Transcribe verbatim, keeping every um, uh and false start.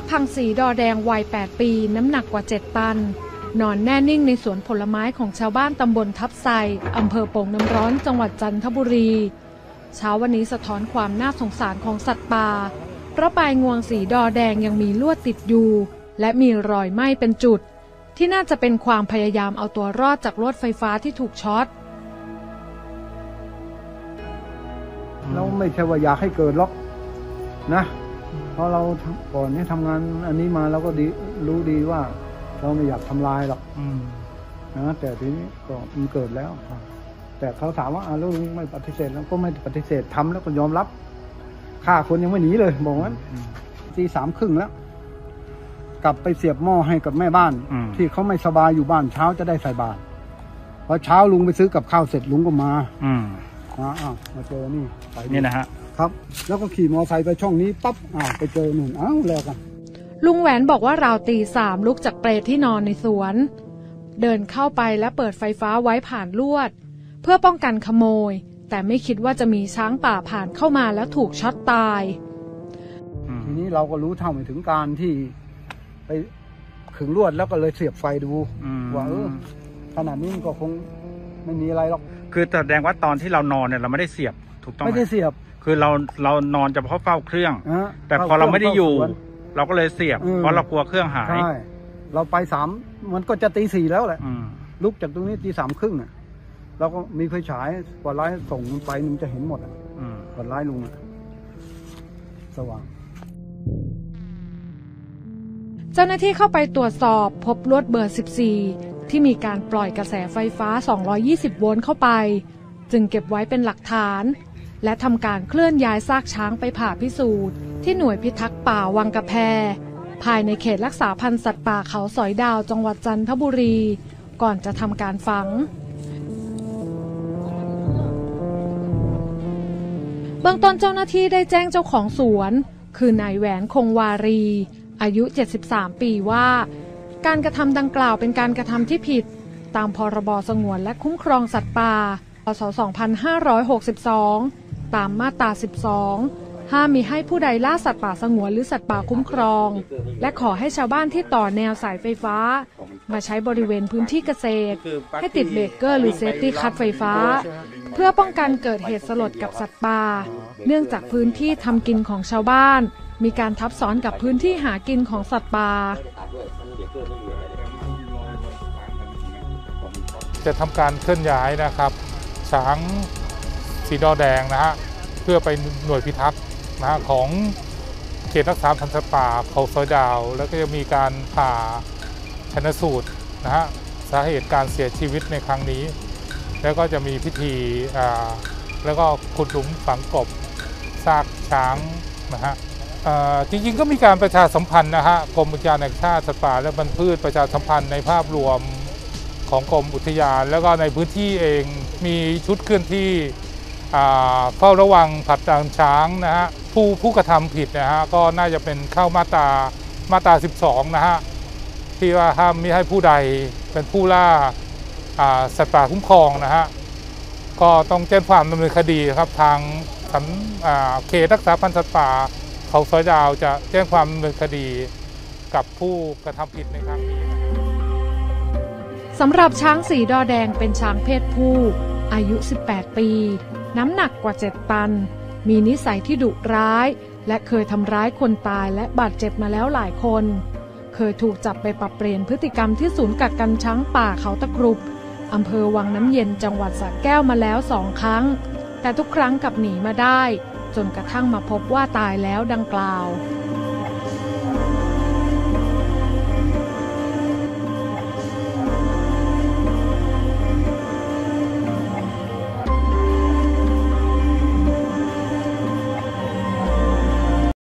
ากพังศรีดอแดงวัยแปดปีน้ำหนักกว่าเจ็ดตันนอนแน่นิ่งในสวนผลไม้ของชาวบ้านตำบลทับไทรอำเภอโป่งน้ำร้อนจังหวัดจันทบุรีเช้าวันนี้สะท้อนความน่าสงสารของสัตว์ป่าเพราะปลายงวงสีดอแดงยังมีลวดติดอยู่และมีรอยไหม้เป็นจุดที่น่าจะเป็นความพยายามเอาตัวรอดจากลวดไฟฟ้าที่ถูกช็อตเราไม่ใช่ว่าอยากให้เกิดหรอกนะเพราะเราก่อนที่ทำงานอันนี้มาเราก็ดีรู้ดีว่าเราไม่อยากทำลายหรอกนะแต่ทีนี้ก็มันเกิดแล้วแต่เขาถามว่าเราไม่ปฏิเสธแล้วก็ไม่ปฏิเสธทำแล้วก็ยอมรับฆ่าคนยังไม่หนีเลยบอกว่าตีสามครึ่งแล้วกลับไปเสียบหม้อให้กับแม่บ้านที่เขาไม่สบายอยู่บ้านเช้าจะได้ใส่บาตรพอเช้าลุงไปซื้อกับข้าวเสร็จลุงก็มาอืมอ้าวมาเจอนี่ไปนี่นะฮะครับแล้วก็ขี่มอไซค์ไปช่องนี้ปั๊บอ้าวไปเจอหนึ่งอ้าวแล้วกันลุงแหวนบอกว่าราวตีสามลุกจากเปรที่นอนในสวนเดินเข้าไปและเปิดไฟฟ้าไว้ผ่านลวดเพื่อป้องกันขโมยแต่ไม่คิดว่าจะมีช้างป่าผ่านเข้ามาแล้วถูกช็อตตายทีนี้เราก็รู้เท่าไม่ถึงการที่ไปขึงลวดแล้วก็เลยเสียบไฟดูว่าเออขนาดนี้ก็คงไม่มีอะไรหรอกคือแสดงว่าตอนที่เรานอนเนี่ยเราไม่ได้เสียบถูกต้องไหมไม่ได้เสียบคือเราเรานอนจะเพราะเฝ้าเครื่องแต่พอเราไม่ได้อยู่เราก็เลยเสียบเพราะเรากลัวเครื่องหายเราไปสามมันก็จะตีสี่แล้วแหละลุกจากตรงนี้ตีสามครึ่งเราก็มีไฟฉายกดไลท์ส่งไปมันจะเห็นหมดอ่ะกดไลท์ลุงสว่างเจ้าหน้าที่เข้าไปตรวจสอบพบลวดเบอร์สิบสี่ที่มีการปล่อยกระแสไฟฟ้าสองร้อยยี่สิบโวลต์เข้าไปจึงเก็บไว้เป็นหลักฐานและทำการเคลื่อนย้ายซากช้างไปผ่าพิสูจน์ที่หน่วยพิทักษ์ป่าวังกะแพภายในเขตรักษาพันธุ์สัตว์ป่าเขาสอยดาวจังหวัดจันทบุรีก่อนจะทำการฝังเบื้องต้นเจ้าหน้าที่ได้แจ้งเจ้าของสวนคือนายแหวนคงวารีอายุเจ็ดสิบสามปีว่าการกระทำดังกล่าวเป็นการกระทำที่ผิดตามพรบสงวนและคุ้มครองสัตว์ป่าพ.ศ. สองพันห้าร้อยหกสิบสองตามมาตราสิบสองห้ามมิให้ผู้ใดล่าสัตว์ป่าสงวนหรือสัตว์ป่าคุ้มครองและขอให้ชาวบ้านที่ต่อแนวสายไฟฟ้ามาใช้บริเวณพื้นที่เกษตรให้ติดเบรกเกอร์หรือเซฟตี้คัทไฟฟ้าเพื่อป้องกันเกิดเหตุสลดกับสัตว์ป่าเนื่องจากพื้นที่ทำกินของชาวบ้านมีการทับซ้อนกับพื้นที่หากินของสัตว์ป่าจะทำการเคลื่อนย้ายนะครับช้างสีดอแดงนะฮะเพื่อไปหน่วยพิทักษ์นะฮะของเขตรักษาพันธุ์สัตว์ป่าเขาสอยดาวแล้วก็จะมีการผ่าชันสูตรนะฮะสาเหตุการเสียชีวิตในครั้งนี้แล้วก็จะมีพิธีแล้วก็ขุดหลุมฝังกบซากช้างนะฮะจริงๆก็มีการประชาสัมพันธ์นะฮะกรมอุทยานแห่งชาติสัตว์ป่าและพันธุ์พืชประชาสัมพันธ์ในภาพรวมของกรมอุทยานแล้วก็ในพื้นที่เองมีชุดเคลื่อนที่เฝ้าระวังผัดตามช้างนะฮะผู้ผู้กระทำผิดนะฮะก็น่าจะเป็นเข้ามาตรามาตราสิบสองนะฮะที่ว่าห้ามมิให้ผู้ใดเป็นผู้ล่าสัตว์ป่าคุ้มครองนะฮะก็ต้องแจ้งความดำเนินคดีครับทางสำเขตรักษาพันธุ์สัตว์ป่าเขาสอยดาวจะแจ้งความดำเนินคดีกับผู้กระทำผิดในครั้งนี้สำหรับช้างสีดอแดงเป็นช้างเพศผู้อายุสิบแปดปีน้ำหนักกว่าเจ็ดตันมีนิสัยที่ดุร้ายและเคยทำร้ายคนตายและบาดเจ็บมาแล้วหลายคนเคยถูกจับไปปรับเปลี่ยนพฤติกรรมที่ศูนย์กักกันช้างป่าเขาตะกรุบอำเภอวังน้ำเย็นจังหวัดสระแก้วมาแล้วสองครั้งแต่ทุกครั้งกลับหนีมาได้จนกระทั่งมาพบว่าตายแล้วดังกล่าว